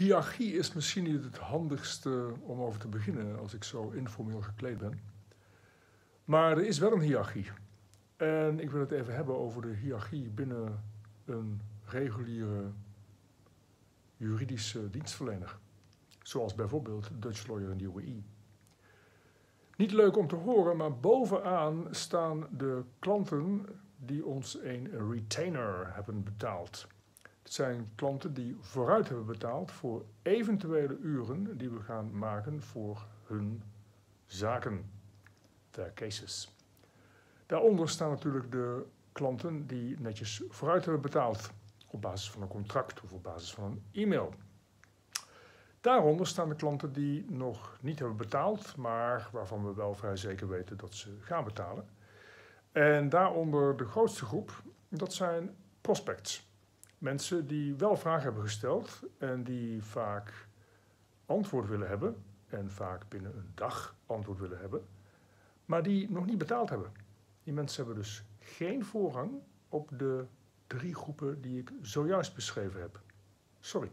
Hiërarchie is misschien niet het handigste om over te beginnen als ik zo informeel gekleed ben. Maar er is wel een hiërarchie. En ik wil het even hebben over de hiërarchie binnen een reguliere juridische dienstverlener. Zoals bijvoorbeeld Dutch Lawyer en de UAE. Niet leuk om te horen, maar bovenaan staan de klanten die ons een retainer hebben betaald. Het zijn klanten die vooruit hebben betaald voor eventuele uren die we gaan maken voor hun zaken. Their cases. Daaronder staan natuurlijk de klanten die netjes vooruit hebben betaald. Op basis van een contract of op basis van een e-mail. Daaronder staan de klanten die nog niet hebben betaald, maar waarvan we wel vrij zeker weten dat ze gaan betalen. En daaronder de grootste groep, dat zijn prospects. Mensen die wel vragen hebben gesteld en die vaak antwoord willen hebben. En vaak binnen een dag antwoord willen hebben. Maar die nog niet betaald hebben. Die mensen hebben dus geen voorrang op de drie groepen die ik zojuist beschreven heb. Sorry.